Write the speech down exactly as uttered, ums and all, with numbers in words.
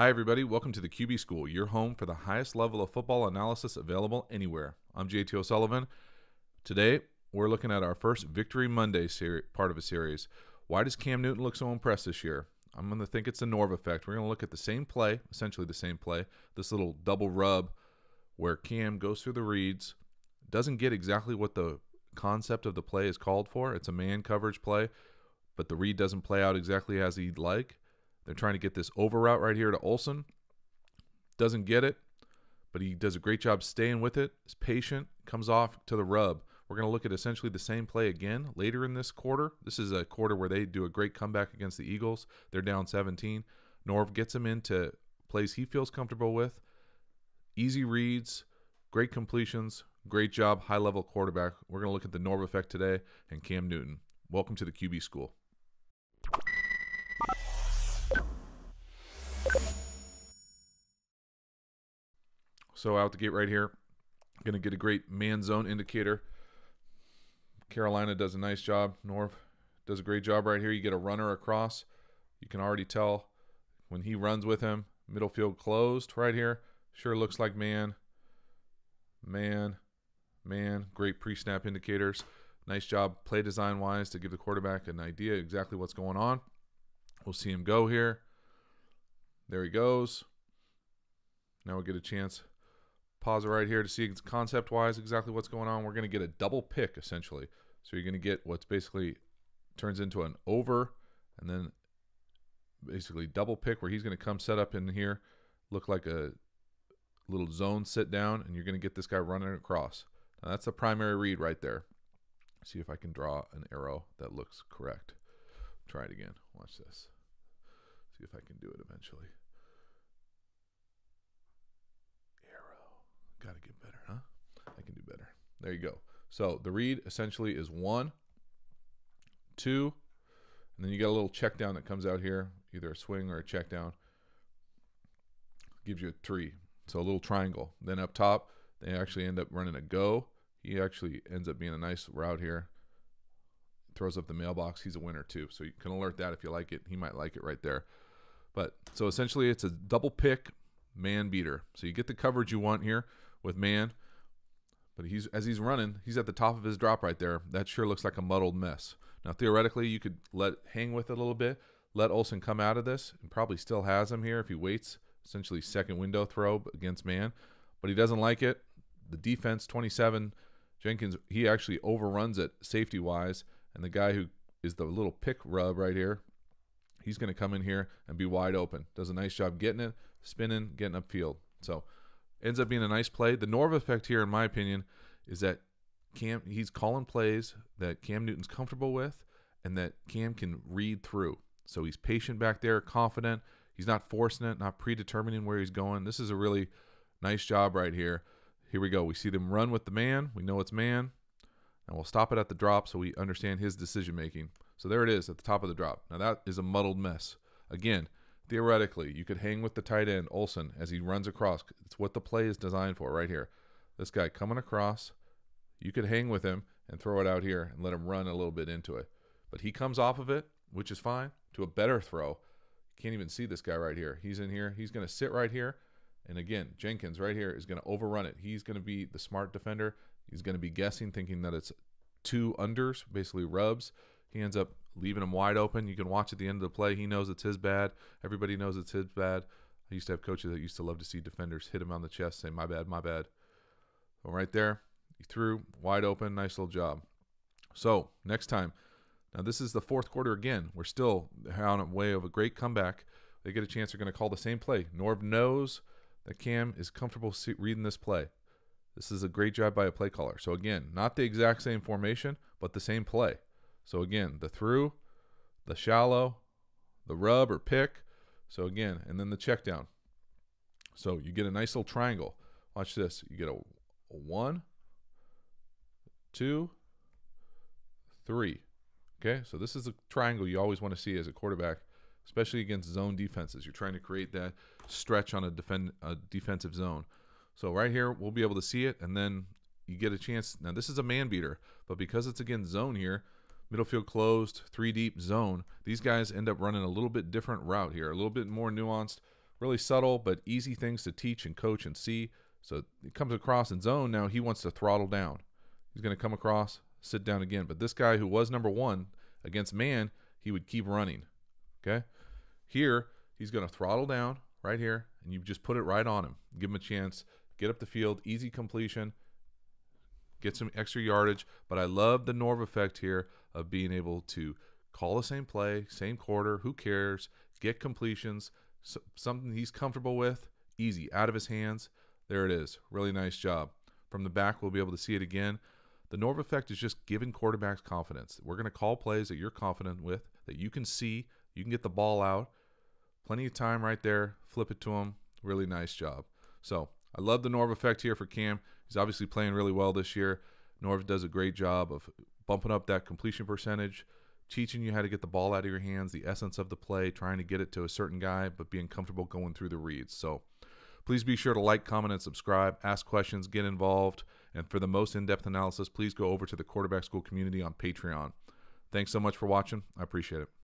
Hi, everybody. Welcome to the Q B School, your home for the highest level of football analysis available anywhere. I'm J T O'Sullivan. Today, we're looking at our first Victory Monday seri- part of a series. Why does Cam Newton look so impressed this year? I'm going to think it's the Norv effect. We're going to look at the same play, essentially the same play, this little double rub where Cam goes through the reads, doesn't get exactly what the concept of the play is called for. It's a man coverage play, but the read doesn't play out exactly as he'd like. They're trying to get this over route right here to Olsen. Doesn't get it, but he does a great job staying with it. Is patient, comes off to the rub. We're going to look at essentially the same play again later in this quarter. This is a quarter where they do a great comeback against the Eagles. They're down seventeen. Norv gets him into plays he feels comfortable with. Easy reads, great completions, great job, high-level quarterback. We're going to look at the Norv effect today and Cam Newton. Welcome to the Q B School. So out the gate right here, going to get a great man zone indicator. Carolina does a nice job. Norv does a great job right here. You get a runner across. You can already tell when he runs with him. Middle field closed right here. Sure looks like man, man, man. Great pre-snap indicators. Nice job play design-wise to give the quarterback an idea exactly what's going on. We'll see him go here. There he goes. Now we'll get a chance. Pause it right here to see concept-wise exactly what's going on. We're going to get a double pick, essentially. So you're going to get what's basically turns into an over and then basically double pick where he's going to come set up in here, look like a little zone sit down, and you're going to get this guy running across. Now that's the primary read right there. See if I can draw an arrow that looks correct. Try it again. Watch this. See if I can do it eventually. Got to get better, huh? I can do better. There you go. So the read essentially is one, two, and then you got a little check down that comes out here, either a swing or a check down. Gives you a three. So a little triangle. Then up top, they actually end up running a go. He actually ends up being a nice route here. Throws up the mailbox. He's a winner too. So you can alert that if you like it. He might like it right there. But so essentially it's a double pick man beater. So you get the coverage you want here with man, but he's as he's running, he's at the top of his drop right there. That sure looks like a muddled mess. Now theoretically, you could let hang with it a little bit, let Olsen come out of this, and probably still has him here if he waits. Essentially, second window throw against man, but he doesn't like it. The defense twenty-seven, Jenkins, he actually overruns it safety wise, and the guy who is the little pick rub right here, he's going to come in here and be wide open. Does a nice job getting it, spinning, getting upfield. So. Ends up being a nice play. The Norv effect here, in my opinion, is that Cam he's calling plays that Cam Newton's comfortable with and that Cam can read through. So he's patient back there, confident. He's not forcing it, not predetermining where he's going. This is a really nice job right here. Here we go. We see them run with the man. We know it's man. And we'll stop it at the drop so we understand his decision making. So there it is at the top of the drop. Now that is a muddled mess. Again, theoretically, you could hang with the tight end, Olsen, as he runs across. It's what the play is designed for right here. This guy coming across, you could hang with him and throw it out here and let him run a little bit into it. But he comes off of it, which is fine, to a better throw. Can't even see this guy right here. He's in here. He's going to sit right here. And again, Jenkins right here is going to overrun it. He's going to be the smart defender. He's going to be guessing, thinking that it's two unders, basically rubs. He ends up leaving him wide open. You can watch at the end of the play. He knows it's his bad. Everybody knows it's his bad. I used to have coaches that used to love to see defenders hit him on the chest, say, my bad, my bad. Well, right there, he threw wide open. Nice little job. So next time. Now this is the fourth quarter again. We're still on a way of a great comeback. They get a chance. They're going to call the same play. Norv knows that Cam is comfortable reading this play. This is a great job by a play caller. So again, not the exact same formation, but the same play. So again, the through, the shallow, the rub or pick. So again, and then the check down. So you get a nice little triangle. Watch this. You get a, a one, two, three. Okay, so this is a triangle you always want to see as a quarterback, especially against zone defenses. You're trying to create that stretch on a, defend, a defensive zone. So right here, we'll be able to see it, and then you get a chance. Now, this is a man beater, but because it's against zone here, middle field closed, three deep zone. These guys end up running a little bit different route here, a little bit more nuanced. Really subtle, but easy things to teach and coach and see. So it comes across in zone. Now he wants to throttle down. He's going to come across, sit down again. But this guy who was number one against man, he would keep running. Okay? Here, he's going to throttle down right here, and you just put it right on him. Give him a chance. Get up the field. Easy completion. Get some extra yardage. But I love the Norv effect here of being able to call the same play, same quarter. Who cares? Get completions. So, something he's comfortable with. Easy. Out of his hands. There it is. Really nice job. From the back, we'll be able to see it again. The Norv effect is just giving quarterbacks confidence. We're going to call plays that you're confident with, that you can see. You can get the ball out. Plenty of time right there. Flip it to him. Really nice job. So I love the Norv effect here for Cam. He's obviously playing really well this year. Norv does a great job of bumping up that completion percentage, teaching you how to get the ball out of your hands, the essence of the play, trying to get it to a certain guy, but being comfortable going through the reads. So please be sure to like, comment, and subscribe. Ask questions, get involved. And for the most in-depth analysis, please go over to the Quarterback School community on Patreon. Thanks so much for watching. I appreciate it.